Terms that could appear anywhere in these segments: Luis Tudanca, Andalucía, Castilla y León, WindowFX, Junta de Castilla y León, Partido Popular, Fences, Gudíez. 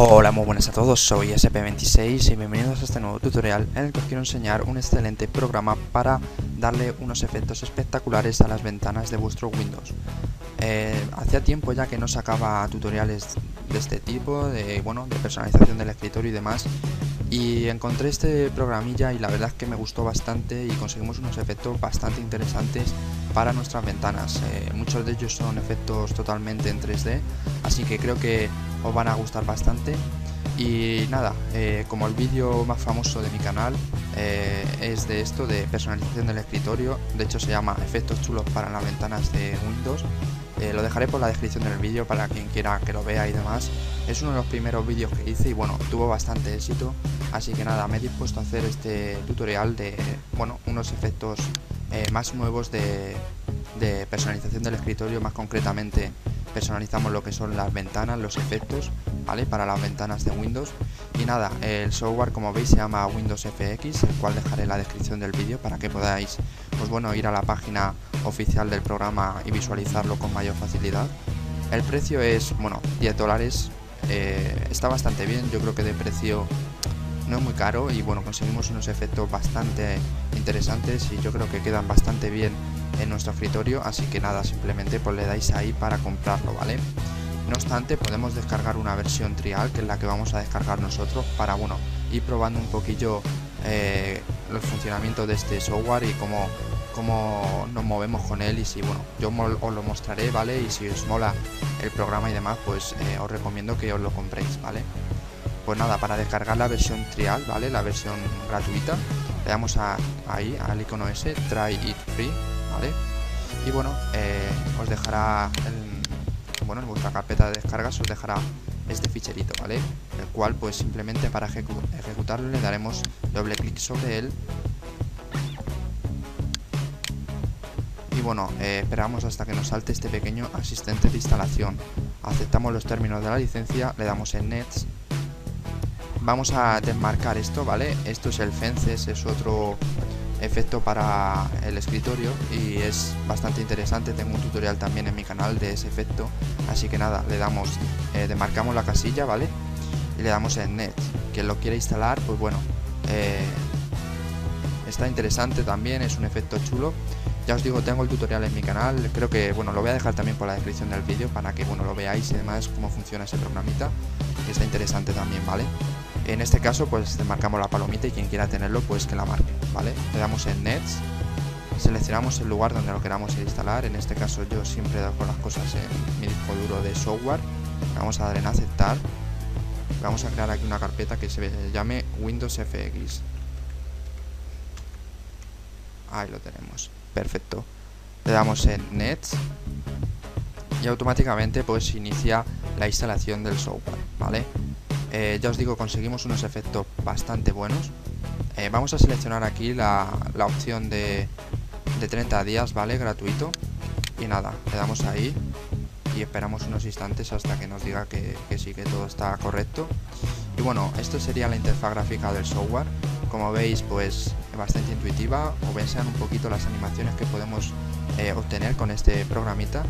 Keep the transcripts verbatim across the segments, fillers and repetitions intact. Hola, muy buenas a todos, soy S P veintiséis y bienvenidos a este nuevo tutorial en el que os quiero enseñar un excelente programa para darle unos efectos espectaculares a las ventanas de vuestro Windows. Eh, hacía tiempo ya que no sacaba tutoriales de este tipo, de, bueno, de personalización del escritorio y demás, y encontré este programilla y la verdad es que me gustó bastante y conseguimos unos efectos bastante interesantes para nuestras ventanas. Eh, muchos de ellos son efectos totalmente en tres D, así que creo que os van a gustar bastante. Y nada, eh, como el vídeo más famoso de mi canal eh, es de esto, de personalización del escritorio, de hecho se llama efectos chulos para las ventanas de Windows, eh, lo dejaré por la descripción del vídeo para quien quiera que lo vea y demás. Es uno de los primeros vídeos que hice y bueno, tuvo bastante éxito, así que nada, me he dispuesto a hacer este tutorial de, bueno, unos efectos eh, más nuevos de, de personalización del escritorio. Más concretamente personalizamos lo que son las ventanas, los efectos, ¿vale? Para las ventanas de Windows. Y nada, el software, como veis, se llama WindowFX, el cual dejaré en la descripción del vídeo para que podáis, pues bueno, ir a la página oficial del programa y visualizarlo con mayor facilidad. El precio es, bueno, diez dólares, eh, está bastante bien, yo creo que de precio no es muy caro y bueno, conseguimos unos efectos bastante interesantes y yo creo que quedan bastante bien en nuestro escritorio, así que nada, simplemente pues le dais ahí para comprarlo, ¿vale? No obstante, podemos descargar una versión trial, que es la que vamos a descargar nosotros para, bueno, ir probando un poquillo eh, los funcionamientos de este software y cómo, cómo nos movemos con él. Y si, bueno, yo os lo mostraré, ¿vale? Y si os mola el programa y demás, pues eh, os recomiendo que os lo compréis, ¿vale? Pues nada, para descargar la versión trial, ¿vale? La versión gratuita, le damos a, ahí al icono ese, Try It Free, ¿vale? Y bueno, eh, os dejará el, bueno, en vuestra carpeta de descargas os dejará este ficherito, ¿vale? El cual pues simplemente para ejecu ejecutarlo le daremos doble clic sobre él. Y bueno, eh, esperamos hasta que nos salte este pequeño asistente de instalación. Aceptamos los términos de la licencia, le damos en Next. Vamos a desmarcar esto, ¿vale? Esto es el Fences, es otro efecto para el escritorio y es bastante interesante, tengo un tutorial también en mi canal de ese efecto, así que nada, le damos, eh, demarcamos la casilla, ¿vale? Y le damos en Net. Quien lo quiere instalar, pues bueno, eh, está interesante también, es un efecto chulo. Ya os digo, tengo el tutorial en mi canal, creo que, bueno, lo voy a dejar también por la descripción del vídeo para que, bueno, lo veáis y demás cómo funciona ese programita, que está interesante también, ¿vale? En este caso, pues marcamos la palomita y quien quiera tenerlo, pues que la marque, ¿vale? Le damos en Next, seleccionamos el lugar donde lo queramos instalar, en este caso yo siempre dejo las cosas en mi disco duro de software, vamos a dar en Aceptar, vamos a crear aquí una carpeta que se llame WindowsFX, ahí lo tenemos, perfecto, le damos en Next y automáticamente pues inicia la instalación del software, ¿vale? Eh, ya os digo, conseguimos unos efectos bastante buenos. Eh, vamos a seleccionar aquí la, la opción de, de treinta días, ¿vale? Gratuito. Y nada, le damos ahí y esperamos unos instantes hasta que nos diga que, que sí, que todo está correcto. Y bueno, esto sería la interfaz gráfica del software. Como veis, pues es bastante intuitiva. Os voy a enseñar un poquito las animaciones que podemos eh, obtener con este programita.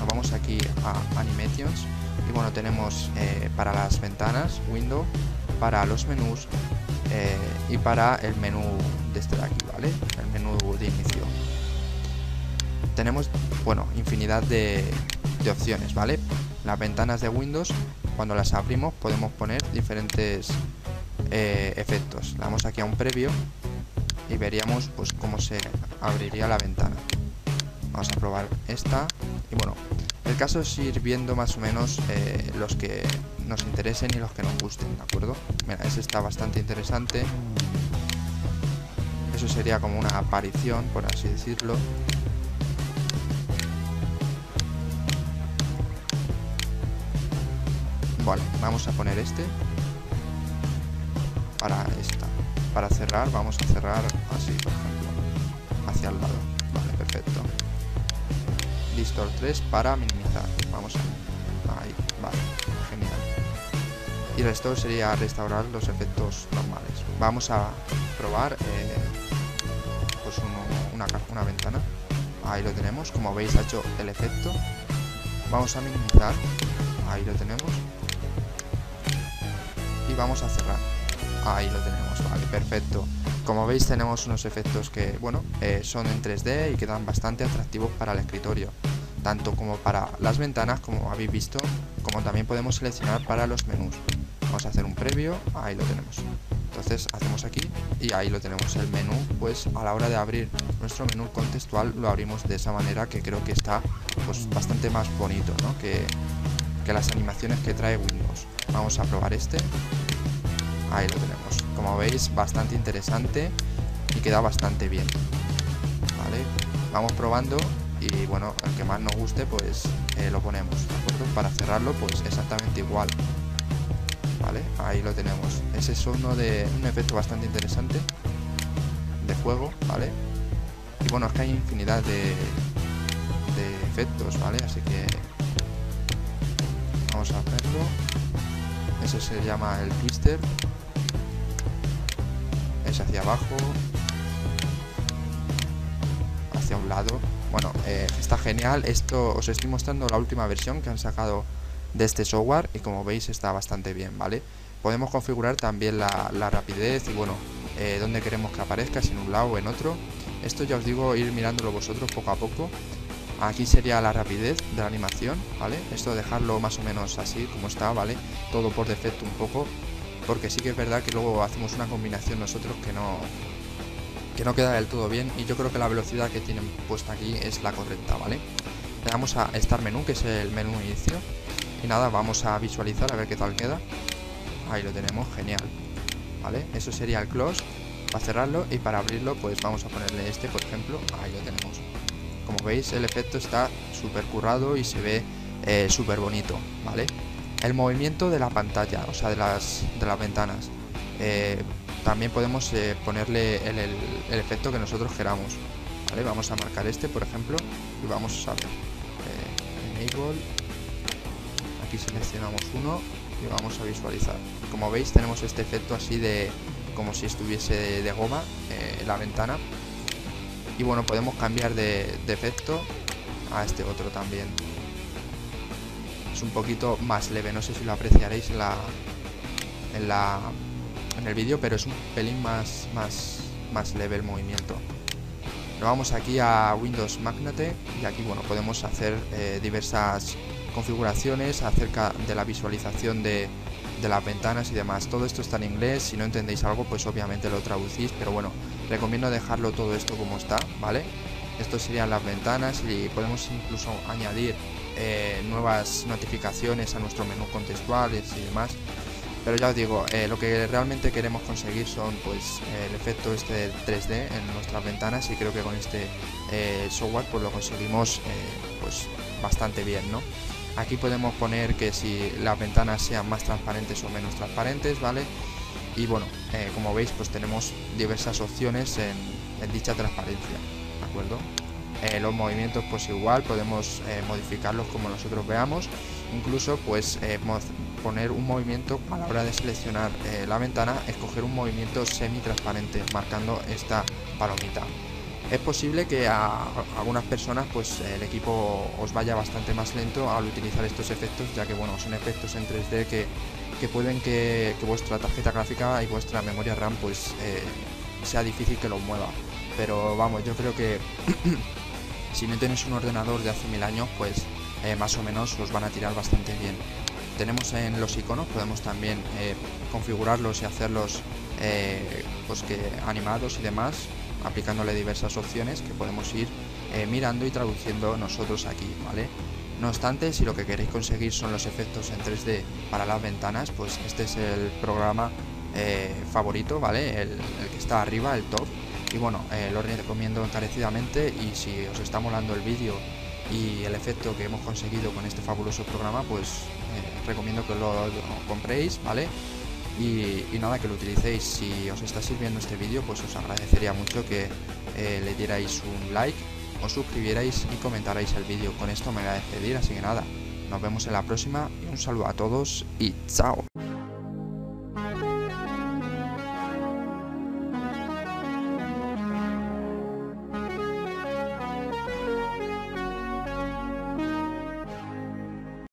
Nos vamos aquí a Animations. Y bueno, tenemos eh, para las ventanas, Window, para los menús eh, y para el menú de este de aquí, ¿vale? El menú de inicio. Tenemos, bueno, infinidad de, de opciones, ¿vale? Las ventanas de Windows, cuando las abrimos, podemos poner diferentes eh, efectos. Le damos aquí a un preview y veríamos pues cómo se abriría la ventana. Vamos a probar esta y bueno, el caso es ir viendo más o menos eh, los que nos interesen y los que nos gusten, ¿de acuerdo? Mira, ese está bastante interesante. Eso sería como una aparición, por así decirlo. Vale, vamos a poner este. Para esta. Para cerrar, vamos a cerrar así, por ejemplo. Hacia el lado. Vale, perfecto. Distort tres para minimizar, vamos a ahí, vale, genial. Y el restore sería restaurar los efectos normales. Vamos a probar eh, pues uno, una, una ventana, ahí lo tenemos, como veis ha hecho el efecto. Vamos a minimizar, ahí lo tenemos. y vamos a cerrar. Ahí lo tenemos, vale, perfecto. Como veis tenemos unos efectos que, bueno, eh, son en tres D y quedan bastante atractivos para el escritorio, tanto como para las ventanas, como habéis visto, como también podemos seleccionar para los menús. Vamos a hacer un preview, ahí lo tenemos. Entonces hacemos aquí y ahí lo tenemos, el menú, pues a la hora de abrir nuestro menú contextual lo abrimos de esa manera, que creo que está pues bastante más bonito, ¿no? que, que las animaciones que trae Windows. Vamos a probar este, ahí lo tenemos, como veis bastante interesante y queda bastante bien, ¿vale? Vamos probando y bueno, el que más nos guste pues eh, lo ponemos, ¿de acuerdo? Para cerrarlo pues exactamente igual. Vale, ahí lo tenemos. Ese es uno de un efecto bastante interesante de juego, ¿vale? Y bueno, es que hay infinidad de, de efectos, ¿vale? Así que vamos a verlo. Ese se llama el twister. Ese hacia abajo, hacia un lado. Bueno, eh, está genial. Esto os estoy mostrando la última versión que han sacado de este software y como veis está bastante bien, ¿vale? Podemos configurar también la, la rapidez y bueno, eh, dónde queremos que aparezca, si en un lado o en otro. Esto ya os digo, ir mirándolo vosotros poco a poco. Aquí sería la rapidez de la animación, ¿vale? Esto dejarlo más o menos así como está, ¿vale? Todo por defecto un poco, porque sí que es verdad que luego hacemos una combinación nosotros que no, que no queda del todo bien, y yo creo que la velocidad que tienen puesta aquí es la correcta, ¿vale? Le damos a Start Menú, que es el menú inicio. Y nada, vamos a visualizar a ver qué tal queda. Ahí lo tenemos, genial. Vale, eso sería el close. Para cerrarlo y para abrirlo, pues vamos a ponerle este, por ejemplo. Ahí lo tenemos. Como veis, el efecto está súper currado y se ve eh, súper bonito, ¿vale? El movimiento de la pantalla, o sea, de las, de las ventanas. Eh, también podemos eh, ponerle el, el, el efecto que nosotros queramos. Vale, vamos a marcar este, por ejemplo, y vamos a ver. Eh, enable. Y seleccionamos uno y vamos a visualizar. Como veis tenemos este efecto así de como si estuviese de, de goma eh, la ventana, y bueno, podemos cambiar de, de efecto a este otro también. Es un poquito más leve, no sé si lo apreciaréis en la en, la, en el vídeo, pero es un pelín más, más, más leve el movimiento. Nos vamos aquí a Windows Magnate y aquí bueno, podemos hacer eh, diversas configuraciones acerca de la visualización de, de las ventanas y demás. Todo esto está en inglés, si no entendéis algo pues obviamente lo traducís, pero bueno, recomiendo dejarlo todo esto como está, ¿vale? Esto serían las ventanas y podemos incluso añadir eh, nuevas notificaciones a nuestro menú contextuales y demás, pero ya os digo, eh, lo que realmente queremos conseguir son pues el efecto este del tres D en nuestras ventanas, y creo que con este eh, software pues lo conseguimos eh, pues bastante bien, ¿no? Aquí podemos poner que si las ventanas sean más transparentes o menos transparentes, ¿vale? Y bueno, eh, como veis, pues tenemos diversas opciones en, en dicha transparencia, ¿de acuerdo? Eh, los movimientos, pues igual, podemos eh, modificarlos como nosotros veamos. Incluso, pues, eh, poner un movimiento a la hora de seleccionar eh, la ventana, escoger un movimiento semi-transparente, marcando esta palomita. Es posible que a algunas personas pues el equipo os vaya bastante más lento al utilizar estos efectos, ya que bueno, son efectos en tres D que, que pueden que, que vuestra tarjeta gráfica y vuestra memoria RAM pues eh, sea difícil que los mueva, pero vamos, yo creo que si no tenéis un ordenador de hace mil años pues eh, más o menos os van a tirar bastante bien. Tenemos en los iconos, podemos también eh, configurarlos y hacerlos eh, pues que animados y demás, aplicándole diversas opciones que podemos ir eh, mirando y traduciendo nosotros aquí, ¿vale? No obstante, si lo que queréis conseguir son los efectos en tres D para las ventanas, pues este es el programa eh, favorito, ¿vale? El, el que está arriba, el top. Y bueno, eh, lo recomiendo encarecidamente, y si os está molando el vídeo y el efecto que hemos conseguido con este fabuloso programa, pues eh, recomiendo que lo, lo compréis, ¿vale? Y, y nada, que lo utilicéis. Si os está sirviendo este vídeo pues os agradecería mucho que eh, le dierais un like, os suscribierais y comentarais el vídeo. Con esto me voy a despedir, así que nada, nos vemos en la próxima y un saludo a todos y chao.